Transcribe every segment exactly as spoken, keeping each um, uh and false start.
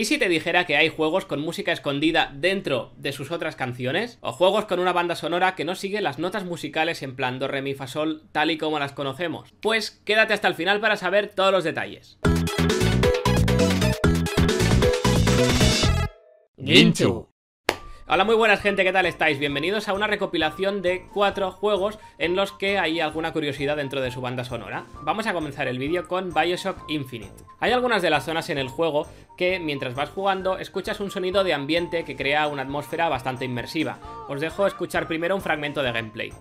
¿Y si te dijera que hay juegos con música escondida dentro de sus otras canciones? O juegos con una banda sonora que no sigue las notas musicales en plan do, re, mi, fa, sol, tal y como las conocemos. Pues quédate hasta el final para saber todos los detalles. Guinxu. Hola, muy buenas gente, ¿qué tal estáis? Bienvenidos a una recopilación de cuatro juegos en los que hay alguna curiosidad dentro de su banda sonora. Vamos a comenzar el vídeo con Bioshock Infinite. Hay algunas de las zonas en el juego que, mientras vas jugando, escuchas un sonido de ambiente que crea una atmósfera bastante inmersiva. Os dejo escuchar primero un fragmento de gameplay.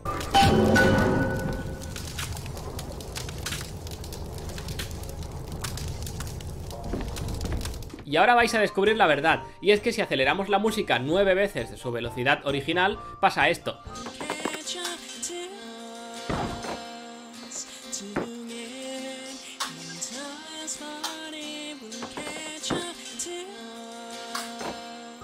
Y ahora vais a descubrir la verdad, y es que si aceleramos la música nueve veces de su velocidad original, pasa esto.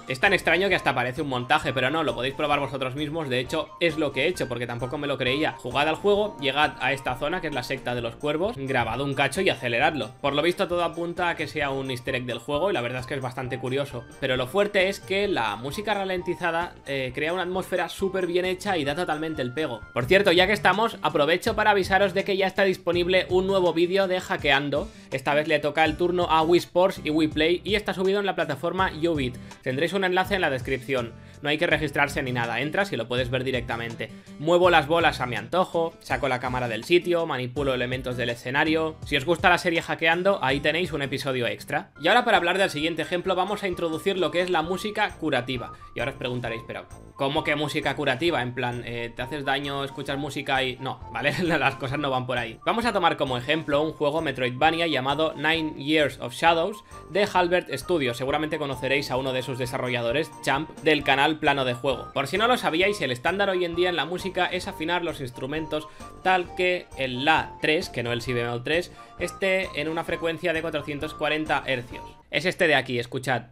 Es tan extraño que hasta parece un montaje, pero no, lo podéis probar vosotros mismos. De hecho, es lo que he hecho, porque tampoco me lo creía. Jugad al juego, llegad a esta zona, que es la secta de los cuervos, grabad un cacho y aceleradlo. Por lo visto, todo apunta a que sea un easter egg del juego, y la verdad es que es bastante curioso. Pero lo fuerte es que la música ralentizada eh, crea una atmósfera súper bien hecha y da totalmente el pego. Por cierto, ya que estamos, aprovecho para avisaros de que ya está disponible un nuevo vídeo de Hackeando. Esta vez le toca el turno a Wii Sports y Wii Play, y está subido en la plataforma YoBit. Tendréis un enlace en la descripción, no hay que registrarse ni nada, entras y lo puedes ver directamente. Muevo las bolas a mi antojo, saco la cámara del sitio, manipulo elementos del escenario. Si os gusta la serie Hackeando, ahí tenéis un episodio extra. Y ahora, para hablar del siguiente ejemplo, vamos a introducir lo que es la música curativa. Y ahora os preguntaréis, pero ¿cómo que música curativa? En plan, eh, ¿te haces daño, escuchas música y...? No, ¿vale? Las cosas no van por ahí. Vamos a tomar como ejemplo un juego Metroidvania llamado Nine Years of Shadows de Halberd Studios. Seguramente conoceréis a uno de sus desarrolladores desarrolladores Champ del canal Plano de Juego. Por si no lo sabíais, el estándar hoy en día en la música es afinar los instrumentos tal que el la tres, que no el si bemol tres, esté en una frecuencia de cuatrocientos cuarenta hercios. Es este de aquí, escuchad.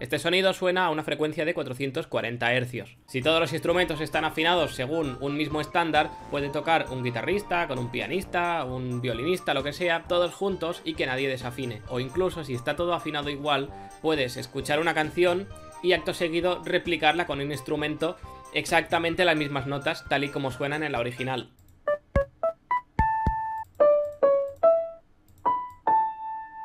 Este sonido suena a una frecuencia de cuatrocientos cuarenta hercios. Si todos los instrumentos están afinados según un mismo estándar, puede tocar un guitarrista, con un pianista, un violinista, lo que sea, todos juntos y que nadie desafine. O incluso, si está todo afinado igual, puedes escuchar una canción y acto seguido replicarla con un instrumento exactamente las mismas notas, tal y como suenan en la original.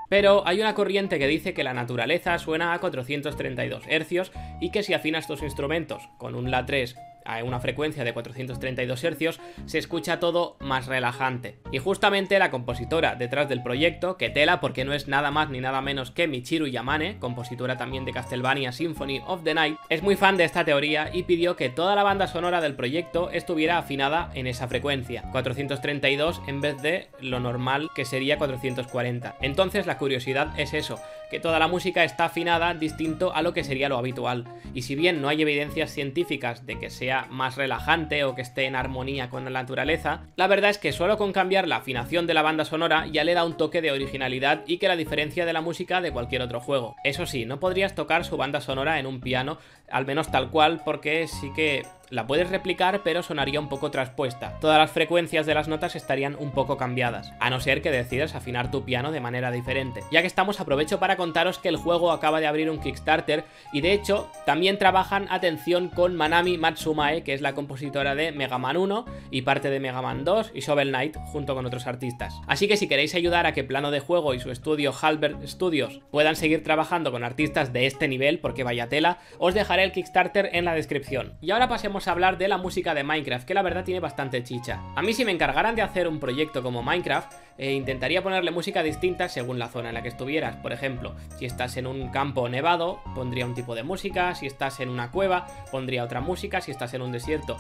Pero hay una corriente que dice que la naturaleza suena a cuatrocientos treinta y dos hercios y que si afinas tus instrumentos con un la tres a una frecuencia de cuatrocientos treinta y dos hercios, se escucha todo más relajante. Y justamente la compositora detrás del proyecto, que tela, porque no es nada más ni nada menos que Michiru Yamane, compositora también de Castlevania Symphony of the Night, es muy fan de esta teoría y pidió que toda la banda sonora del proyecto estuviera afinada en esa frecuencia, cuatrocientos treinta y dos en vez de lo normal, que sería cuatrocientos cuarenta. Entonces la curiosidad es eso, que toda la música está afinada distinto a lo que sería lo habitual. Y si bien no hay evidencias científicas de que sea más relajante o que esté en armonía con la naturaleza, la verdad es que solo con cambiar la afinación de la banda sonora ya le da un toque de originalidad y que la diferencia de la música de cualquier otro juego. Eso sí, no podrías tocar su banda sonora en un piano, al menos tal cual, porque sí que la puedes replicar, pero sonaría un poco traspuesta. Todas las frecuencias de las notas estarían un poco cambiadas, a no ser que decidas afinar tu piano de manera diferente. Ya que estamos, aprovecho para contaros que el juego acaba de abrir un Kickstarter y, de hecho, también trabajan, atención, con Manami Matsumae, que es la compositora de Mega Man uno y parte de Mega Man dos y Shovel Knight, junto con otros artistas. Así que si queréis ayudar a que Plano de Juego y su estudio Halberd Studios puedan seguir trabajando con artistas de este nivel, porque vaya tela, os dejaré el Kickstarter en la descripción. Y ahora pasemos a hablar de la música de Minecraft, que la verdad tiene bastante chicha. A mí, si me encargaran de hacer un proyecto como Minecraft, eh, intentaría ponerle música distinta según la zona en la que estuvieras. Por ejemplo, si estás en un campo nevado, pondría un tipo de música; si estás en una cueva, pondría otra música; si estás en un desierto,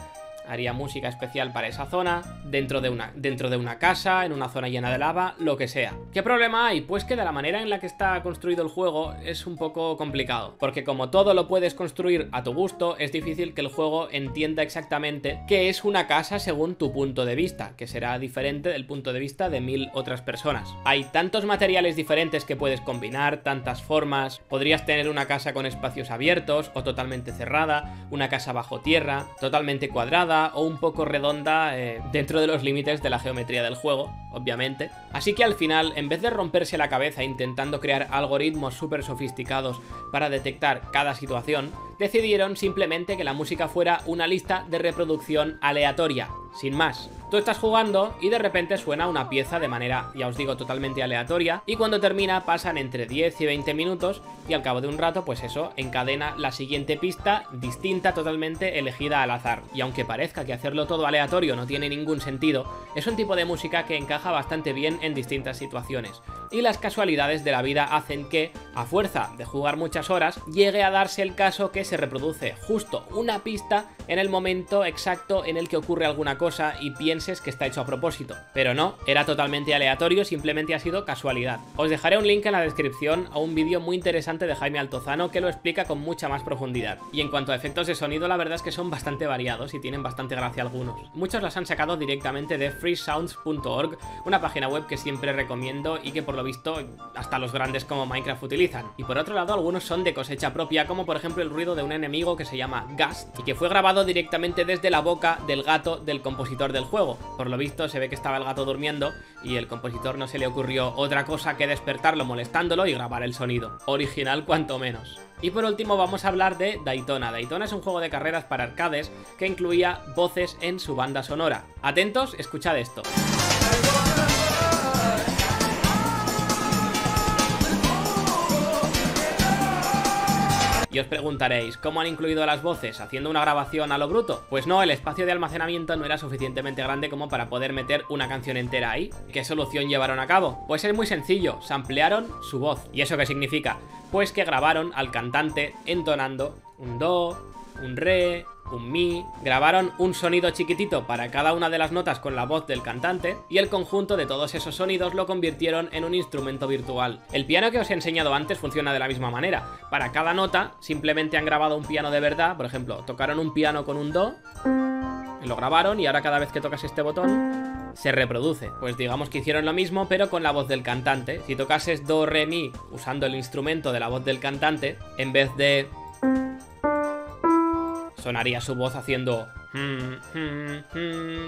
haría música especial para esa zona, dentro de una, dentro de una casa, en una zona llena de lava, lo que sea. ¿Qué problema hay? Pues que de la manera en la que está construido el juego es un poco complicado, porque como todo lo puedes construir a tu gusto, es difícil que el juego entienda exactamente qué es una casa según tu punto de vista, que será diferente del punto de vista de mil otras personas. Hay tantos materiales diferentes que puedes combinar, tantas formas. Podrías tener una casa con espacios abiertos o totalmente cerrada, una casa bajo tierra, totalmente cuadrada, o un poco redonda eh, dentro de los límites de la geometría del juego, obviamente. Así que al final, en vez de romperse la cabeza intentando crear algoritmos súper sofisticados para detectar cada situación, decidieron simplemente que la música fuera una lista de reproducción aleatoria, sin más. Tú estás jugando y de repente suena una pieza de manera, ya os digo, totalmente aleatoria, y cuando termina pasan entre diez y veinte minutos y al cabo de un rato, pues eso, encadena la siguiente pista distinta, totalmente elegida al azar. Y aunque parezca que hacerlo todo aleatorio no tiene ningún sentido, es un tipo de música que encaja bastante bien en distintas situaciones. Y las casualidades de la vida hacen que, a fuerza de jugar muchas horas, llegue a darse el caso que se reproduce justo una pista en el momento exacto en el que ocurre alguna cosa y pienses que está hecho a propósito. Pero no, era totalmente aleatorio, simplemente ha sido casualidad. Os dejaré un link en la descripción a un vídeo muy interesante de Jaime Altozano que lo explica con mucha más profundidad. Y en cuanto a efectos de sonido, la verdad es que son bastante variados y tienen bastante gracia algunos. Muchos los han sacado directamente de free sounds punto org, una página web que siempre recomiendo y que por lo visto hasta los grandes como Minecraft utilizan. Y por otro lado, algunos son de cosecha propia, como por ejemplo el ruido de un enemigo que se llama Ghast y que fue grabado directamente desde la boca del gato del compositor del juego. Por lo visto se ve que estaba el gato durmiendo y el compositor no se le ocurrió otra cosa que despertarlo molestándolo y grabar el sonido. Original cuanto menos. Y por último vamos a hablar de Daytona. Daytona es un juego de carreras para arcades que incluía voces en su banda sonora. Atentos, escuchad esto. Y os preguntaréis, ¿cómo han incluido las voces? ¿Haciendo una grabación a lo bruto? Pues no, el espacio de almacenamiento no era suficientemente grande como para poder meter una canción entera ahí. ¿Qué solución llevaron a cabo? Pues es muy sencillo, samplearon su voz. ¿Y eso qué significa? Pues que grabaron al cantante entonando un do, un re, un mi, grabaron un sonido chiquitito para cada una de las notas con la voz del cantante y el conjunto de todos esos sonidos lo convirtieron en un instrumento virtual. El piano que os he enseñado antes funciona de la misma manera. Para cada nota simplemente han grabado un piano de verdad, por ejemplo, tocaron un piano con un do, lo grabaron y ahora cada vez que tocas este botón se reproduce. Pues digamos que hicieron lo mismo pero con la voz del cantante. Si tocases do, re, mi usando el instrumento de la voz del cantante, en vez de sonaría su voz haciendo...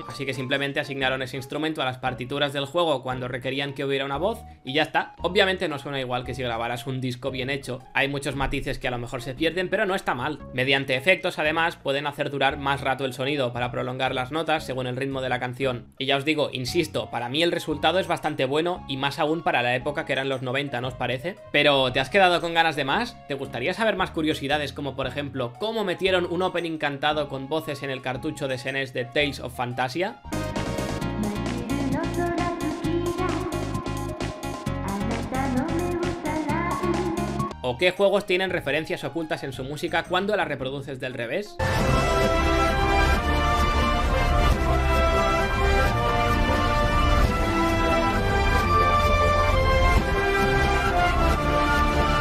Así que simplemente asignaron ese instrumento a las partituras del juego cuando requerían que hubiera una voz y ya está. Obviamente no suena igual que si grabaras un disco bien hecho. Hay muchos matices que a lo mejor se pierden, pero no está mal. Mediante efectos, además, pueden hacer durar más rato el sonido para prolongar las notas según el ritmo de la canción. Y ya os digo, insisto, para mí el resultado es bastante bueno y más aún para la época que eran los noventa, ¿no os parece? Pero ¿te has quedado con ganas de más? ¿Te gustaría saber más curiosidades como, por ejemplo, cómo metieron un opening cantado con voces en el cartón cartucho de S N E S de Tales of Fantasia? ¿O qué juegos tienen referencias ocultas en su música cuando la reproduces del revés?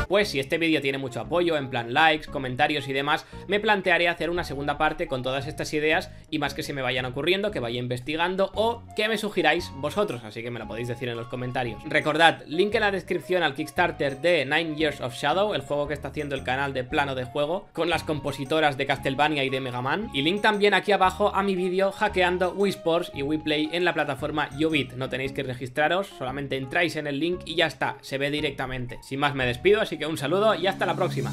Pues si este vídeo tiene mucho apoyo, en plan likes, comentarios y demás, me plantearé hacer una segunda parte con todas estas ideas y más que se me vayan ocurriendo, que vaya investigando o que me sugiráis vosotros, así que me lo podéis decir en los comentarios. Recordad, link en la descripción al Kickstarter de Nine Years of Shadow, el juego que está haciendo el canal de Plano de Juego, con las compositoras de Castlevania y de Mega Man, y link también aquí abajo a mi vídeo Hackeando Wii Sports y Wii Play en la plataforma YoBit. No tenéis que registraros, solamente entráis en el link y ya está, se ve directamente. Sin más me despido, así que un saludo y hasta la próxima.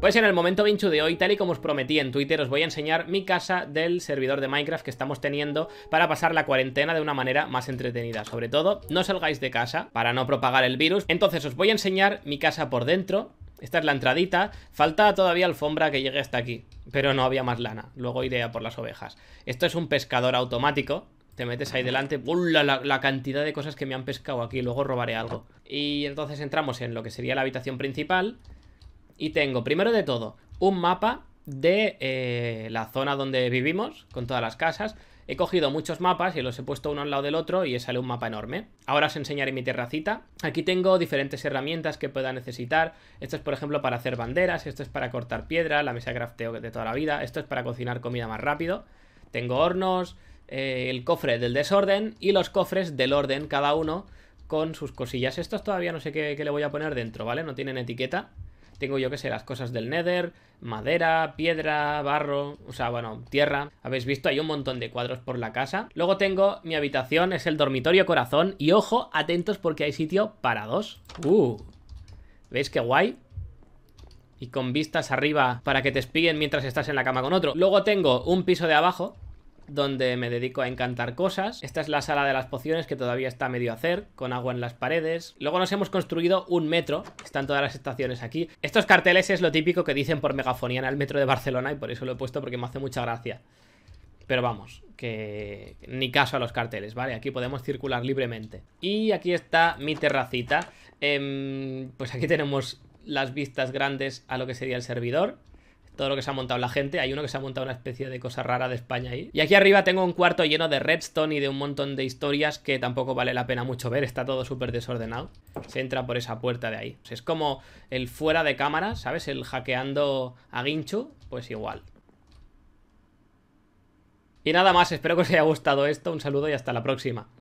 Pues en el momento Guinxu de hoy, tal y como os prometí en Twitter, os voy a enseñar mi casa del servidor de Minecraft que estamos teniendo para pasar la cuarentena de una manera más entretenida. Sobre todo, no salgáis de casa para no propagar el virus. Entonces os voy a enseñar mi casa por dentro. Esta es la entradita, falta todavía alfombra que llegue hasta aquí, pero no había más lana, luego iré a por las ovejas. Esto es un pescador automático, te metes ahí delante, la, la, la cantidad de cosas que me han pescado aquí, luego robaré algo. Y entonces entramos en lo que sería la habitación principal y tengo primero de todo un mapa de eh, la zona donde vivimos, con todas las casas. He cogido muchos mapas y los he puesto uno al lado del otro y sale un mapa enorme. Ahora os enseñaré mi terracita. Aquí tengo diferentes herramientas que pueda necesitar. Esto es, por ejemplo, para hacer banderas, esto es para cortar piedra, la mesa de crafteo de toda la vida, esto es para cocinar comida más rápido. Tengo hornos, eh, el cofre del desorden y los cofres del orden, cada uno con sus cosillas. Estos todavía no sé qué, qué le voy a poner dentro, ¿vale? No tienen etiqueta. Tengo yo que sé, las cosas del Nether, madera, piedra, barro, o sea, bueno, tierra. Habéis visto, hay un montón de cuadros por la casa. Luego tengo mi habitación, es el dormitorio corazón. Y ojo, atentos porque hay sitio para dos. ¡Uh! ¿Veis qué guay? Y con vistas arriba para que te espíen mientras estás en la cama con otro. Luego tengo un piso de abajo, donde me dedico a encantar cosas. Esta es la sala de las pociones que todavía está a medio hacer, con agua en las paredes. Luego nos hemos construido un metro, están todas las estaciones aquí. Estos carteles es lo típico que dicen por megafonía en el metro de Barcelona y por eso lo he puesto porque me hace mucha gracia. Pero vamos, que ni caso a los carteles, ¿vale? Aquí podemos circular libremente. Y aquí está mi terracita. Eh, pues aquí tenemos las vistas grandes a lo que sería el servidor. Todo lo que se ha montado la gente. Hay uno que se ha montado una especie de cosa rara de España ahí. Y aquí arriba tengo un cuarto lleno de redstone y de un montón de historias que tampoco vale la pena mucho ver. Está todo súper desordenado. Se entra por esa puerta de ahí. Es como el fuera de cámara, ¿sabes? El hackeando a Guinxu, pues igual. Y nada más, espero que os haya gustado esto. Un saludo y hasta la próxima.